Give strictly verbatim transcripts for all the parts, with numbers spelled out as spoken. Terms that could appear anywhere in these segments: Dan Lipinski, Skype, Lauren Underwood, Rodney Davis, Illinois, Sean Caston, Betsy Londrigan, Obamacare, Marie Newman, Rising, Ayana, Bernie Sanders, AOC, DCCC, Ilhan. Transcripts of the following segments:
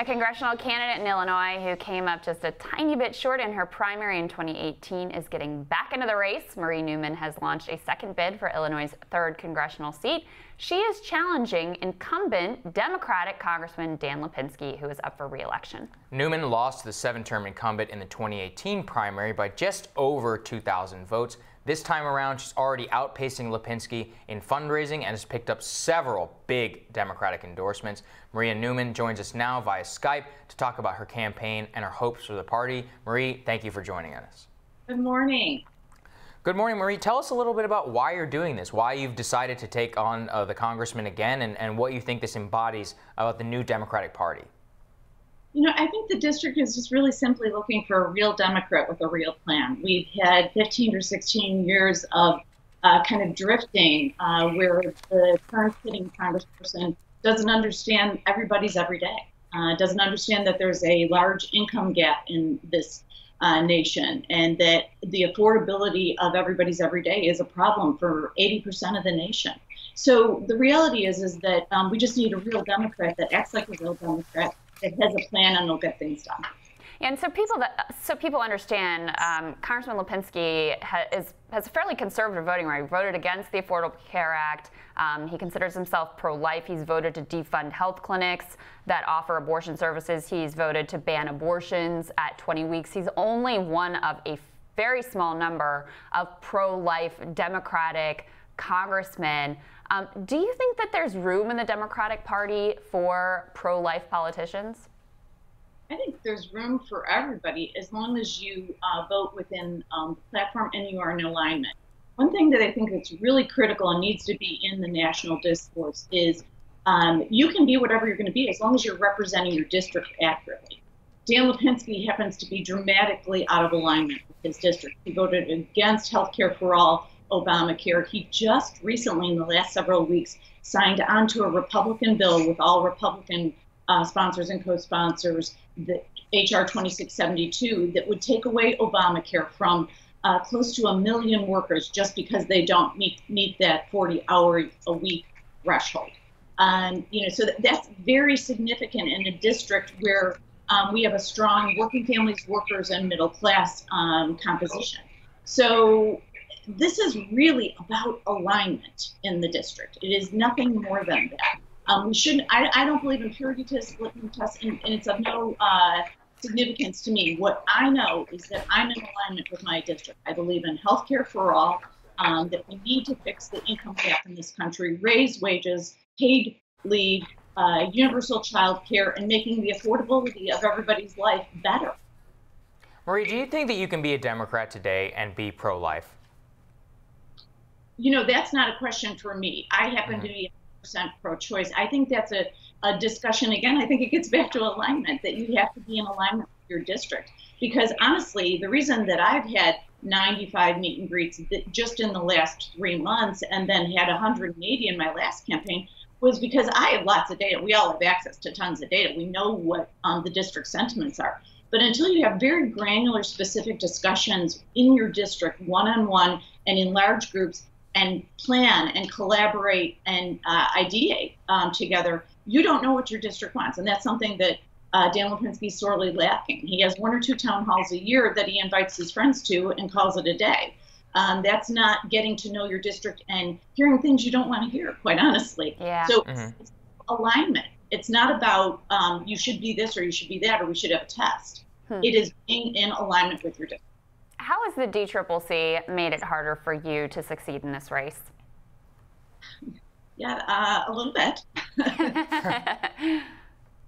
A congressional candidate in Illinois who came up just a tiny bit short in her primary in twenty eighteen is getting back into the race. Marie Newman has launched a second bid for Illinois' third congressional seat. She is challenging incumbent Democratic Congressman Dan Lipinski, who is up for re-election. Newman lost to the seven-term incumbent in the twenty eighteen primary by just over two thousand votes. This time around, she's already outpacing Lipinski in fundraising and has picked up several big Democratic endorsements. Marie Newman joins us now via Skype to talk about her campaign and her hopes for the party. Marie, thank you for joining us. Good morning. Good morning, Marie. Tell us a little bit about why you're doing this, why you've decided to take on uh, the congressman again, and, and what you think this embodies about the new Democratic Party. You know, I think the district is just really simply looking for a real Democrat with a real plan. We've had fifteen or sixteen years of uh, kind of drifting uh, where the current sitting congressperson doesn't understand everybody's everyday, uh, doesn't understand that there's a large income gap in this uh, nation and that the affordability of everybody's everyday is a problem for eighty percent of the nation. So the reality is, is that um, we just need a real Democrat that acts like a real Democrat, that has a plan and will get things done. Yeah, and so people that, so people understand, um, Congressman Lipinski ha, is, has a fairly conservative voting right. He voted against the Affordable Care Act. Um, he considers himself pro-life. He's voted to defund health clinics that offer abortion services. He's voted to ban abortions at twenty weeks. He's only one of a very small number of pro-life Democratic congressmen. Um, do you think that there's room in the Democratic Party for pro-life politicians? I think there's room for everybody as long as you uh, vote within um, the platform and you are in alignment. One thing that I think that's really critical and needs to be in the national discourse is um, you can be whatever you're going to be as long as you're representing your district accurately. Dan Lipinski happens to be dramatically out of alignment with his district. He voted against health care for all, Obamacare. He just recently, in the last several weeks, signed onto a Republican bill with all Republican uh, sponsors and co-sponsors, the H R twenty-six seventy-two, that would take away Obamacare from uh, close to a million workers just because they don't meet meet that forty hour a week threshold. Um, you know, so that, that's very significant in a district where um, we have a strong working families, workers, and middle class um, composition. So this is really about alignment in the district. It is nothing more than that. Um, we shouldn't. I, I don't believe in purity tests, tests and, and it's of no uh, significance to me. What I know is that I'm in alignment with my district. I believe in health care for all, um, that we need to fix the income gap in this country, raise wages, paid leave, uh, universal child care, and making the affordability of everybody's life better. Marie, do you think that you can be a Democrat today and be pro-life? You know, that's not a question for me. I happen mm-hmm. to be one hundred percent pro-choice. I think that's a, a discussion, again, I think it gets back to alignment, that you have to be in alignment with your district. Because honestly, the reason that I've had ninety-five meet and greets just in the last three months and then had one hundred eighty in my last campaign was because I have lots of data. We all have access to tons of data. We know what um, the district sentiments are. But until you have very granular, specific discussions in your district, one-on-one and in large groups, and plan and collaborate and uh, ideate um, together, you don't know what your district wants. And that's something that uh, Dan Lipinski is sorely lacking. He has one or two town halls a year that he invites his friends to and calls it a day. Um, that's not getting to know your district and hearing things you don't want to hear, quite honestly. Yeah. So mm-hmm. it's alignment. It's not about um, you should be this or you should be that or we should have a test. Hmm. It is being in alignment with your district. How has the D C C C made it harder for you to succeed in this race? Yeah, uh, a little bit.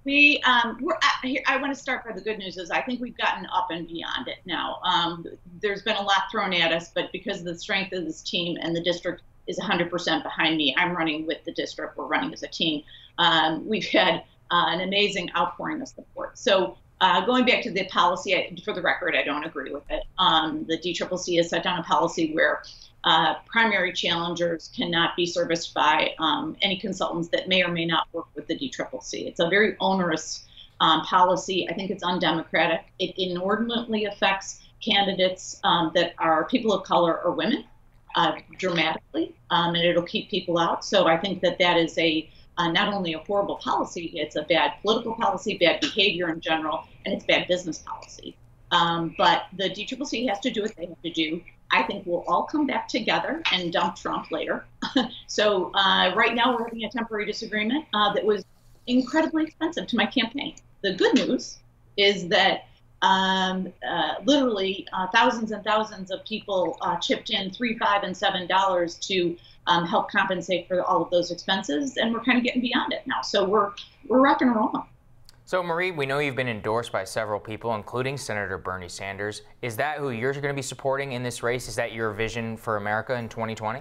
we, um, we're, I, I want to start by the good news is I think we've gotten up and beyond it now. Um, there's been a lot thrown at us, but because of the strength of this team and the district is one hundred percent behind me, I'm running with the district, we're running as a team. Um, we've had uh, an amazing outpouring of support. So. Uh, going back to the policy, I, for the record, I don't agree with it. Um, the D C C C has set down a policy where uh, primary challengers cannot be serviced by um, any consultants that may or may not work with the D C C C. It's a very onerous um, policy. I think it's undemocratic. It inordinately affects candidates um, that are people of color or women uh, dramatically, um, and it'll keep people out. So I think that that is a uh, not only a horrible policy, it's a bad political policy, bad behavior in general, and it's bad business policy. Um, but the D C C C has to do what they have to do. I think we'll all come back together and dump Trump later. So uh, right now we're having a temporary disagreement uh, that was incredibly expensive to my campaign. The good news is that um, uh, literally uh, thousands and thousands of people uh, chipped in three, five, and seven dollars to um, help compensate for all of those expenses, and we're kind of getting beyond it now. So we're we're rocking and rolling. So, Marie, we know you've been endorsed by several people, including Senator Bernie Sanders. Is that who you're going to be supporting in this race? Is that your vision for America in twenty twenty?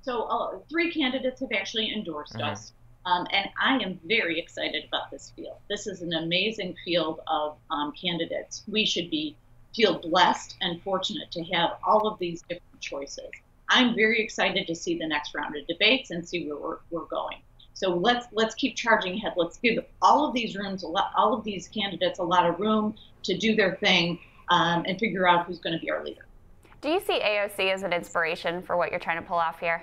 So, uh, three candidates have actually endorsed mm-hmm. us, um, and I am very excited about this field. This is an amazing field of um, candidates. We should be feel blessed and fortunate to have all of these different choices. I'm very excited to see the next round of debates and see where we're, we're going. So let's let's keep charging ahead. Let's give all of these rooms, a lot, all of these candidates, a lot of room to do their thing um, and figure out who's going to be our leader. Do you see A O C as an inspiration for what you're trying to pull off here?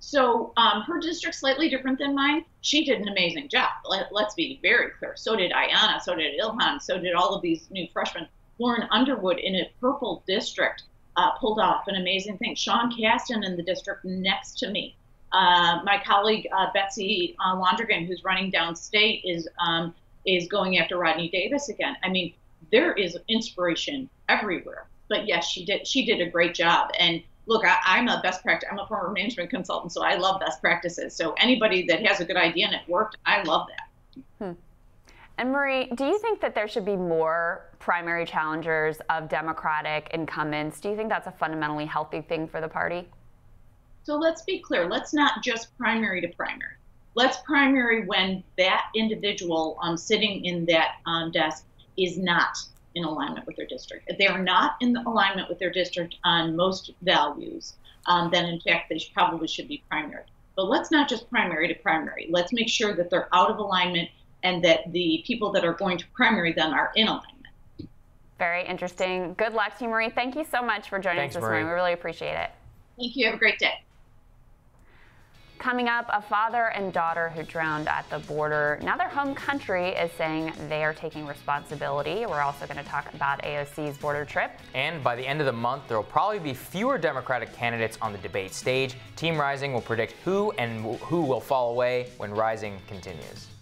So um, her district's slightly different than mine. She did an amazing job. Let, let's be very clear. So did Ayana. So did Ilhan. So did all of these new freshmen. Lauren Underwood in a purple district uh, pulled off an amazing thing. Sean Caston in the district next to me. Uh, my colleague uh, Betsy uh, Londrigan, who's running downstate, is um, is going after Rodney Davis again. I mean, there is inspiration everywhere. But yes, she did she did a great job. And look, I, I'm a best practice. I'm a former management consultant, so I love best practices. So anybody that has a good idea and it worked, I love that. Hmm. And Marie, do you think that there should be more primary challengers of Democratic incumbents? Do you think that's a fundamentally healthy thing for the party? So let's be clear. Let's not just primary to primary. Let's primary when that individual um, sitting in that um, desk is not in alignment with their district. If they are not in alignment with their district on most values, um, then in fact they should, probably should be primary. But let's not just primary to primary. Let's make sure that they're out of alignment and that the people that are going to primary them are in alignment. Very interesting. Good luck to you, Marie. Thank you so much for joining Thanks, us this Marie. morning. We really appreciate it. Thank you. Have a great day. Coming up, a father and daughter who drowned at the border. Now their home country is saying they are taking responsibility. We're also going to talk about A O C's border trip. And by the end of the month, there will probably be fewer Democratic candidates on the debate stage. Team Rising will predict who and who will fall away when Rising continues.